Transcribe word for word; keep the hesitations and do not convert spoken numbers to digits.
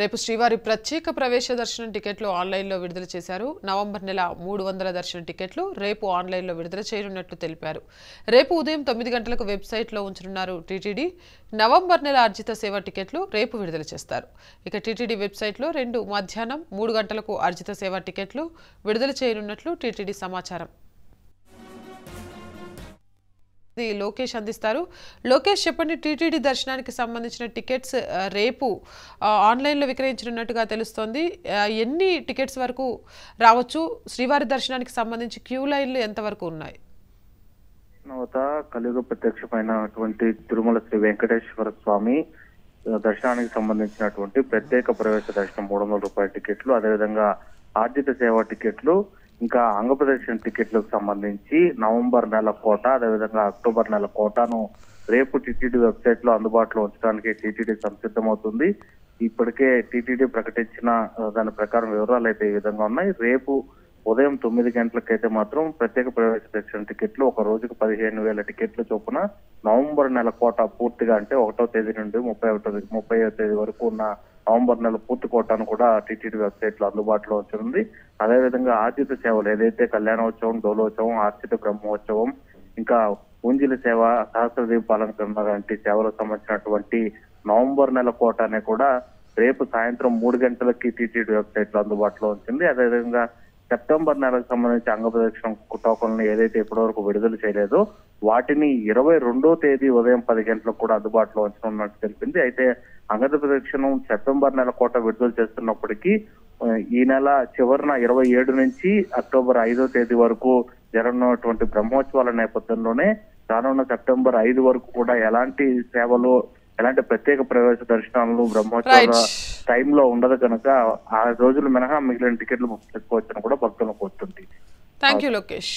రేపు శ్రీవారి ప్రత్యేక ప్రవేశ దర్శన టికెట్లు ఆన్లైన్లో విడుదల చేశారు. నవంబర్ నెల మూడు వందల దర్శన టికెట్లు రేపు ఆన్లైన్లో విడుదల చేయనున్నట్లు తెలిపారు. రేపు ఉదయం తొమ్మిది గంటలకు వెబ్సైట్లో ఉంచనున్నారు టీటీడీ. నవంబర్ నెల అర్జిత సేవ టికెట్లు రేపు విడుదల చేస్తారు. ఇక టీటీడీ వెబ్సైట్లో రెండు మధ్యాహ్నం మూడు గంటలకు అర్జిత సేవ టికెట్లు విడుదల చేయనున్నట్లు టీటీడీ సమాచారం. లోకేష్ అందిస్తారు. లోకేష్ చెప్పండి, టీటీడీ దర్శనానికి సంబంధించిన టికెట్స్ రేపు ఆన్లైన్లో విక్రయించనున్నట్టుగా తెలుస్తోంది. ఎన్ని టికెట్స్ వరకు రావచ్చు? శ్రీవారి దర్శనానికి సంబంధించి క్యూ లైన్లు ఎంతవరకు ఉన్నాయి? కలియుగ ప్రత్యక్షమైనటువంటి తిరుమల శ్రీ వెంకటేశ్వర స్వామి దర్శనానికి సంబంధించినటువంటి ప్రత్యేక ప్రవేశ దర్శనం మూడు వందల రూపాయల టికెట్లు, అదేవిధంగా ఆర్జిత సేవా టికెట్లు, ఇంకా ఆంధ్రప్రదేశ్ టికెట్లకు సంబంధించి నవంబర్ నెల కోట, అదేవిధంగా అక్టోబర్ నెల కోటాను రేపు టీటీడీ వెబ్సైట్ లో అందుబాటులో ఉంచడానికి టీటీడీ సంసిద్ధమవుతుంది. ఇప్పటికే టీటీడీ ప్రకటించిన దాని ప్రకారం వివరాలు అయితే ఈ విధంగా ఉన్నాయి. రేపు ఉదయం తొమ్మిది గంటలకైతే మాత్రం ప్రత్యేక ప్రవేశ దర్శన టికెట్లు ఒక రోజుకు పదిహేను వేల టికెట్లు చొప్పున నవంబర్ నెల కోట పూర్తిగా, అంటే ఒకటో తేదీ నుండి ముప్పై ఒకటో ముప్పై తేదీ వరకు ఉన్న నవంబర్ నెల పూర్తి కోటాను కూడా టీటీడీ వెబ్సైట్ లో అందుబాటులో వచ్చింది. అదేవిధంగా ఆర్జిత సేవలు ఏదైతే కళ్యాణోత్సవం, డోలోత్సవం, ఆర్జిత బ్రహ్మోత్సవం, ఇంకా ఊంజిల సేవ, సహస్ర దీపాలంకరణ లాంటి సేవలకు సంబంధించినటువంటి నవంబర్ నెల కోటానే కూడా రేపు సాయంత్రం మూడు గంటలకి టీటీడీ వెబ్సైట్ లో అందుబాటులో వచ్చింది. అదేవిధంగా సెప్టెంబర్ నెలకు సంబంధించి అంగప్రదక్షిణ టోకన్లు ఏదైతే ఇప్పటివరకు విడుదల చేయలేదో వాటిని ఇరవై రెండో తేదీ ఉదయం పది గంటలకు కూడా అందుబాటులో ఉంచనున్నట్టు తెలిపింది. అయితే అంగప్రదక్షిణం సెప్టెంబర్ నెల కోట విడుదల చేస్తున్నప్పటికీ ఈ నెల చివరిన ఇరవై ఏడు నుంచి అక్టోబర్ ఐదో తేదీ వరకు జరగనున్నటువంటి బ్రహ్మోత్సవాల నేపథ్యంలోనే రానున్న సెప్టెంబర్ ఐదు వరకు కూడా ఎలాంటి సేవలు, ఎలాంటి ప్రత్యేక ప్రవేశ దర్శనాలు బ్రహ్మోత్సవాల టైంలో ఉండదు కనుక ఆ రోజులు మినహా మిగిలిన టికెట్లు బుక్ చేసుకోవచ్చని కూడా భక్తులను కోరుతుంది. Thank you Lokesh.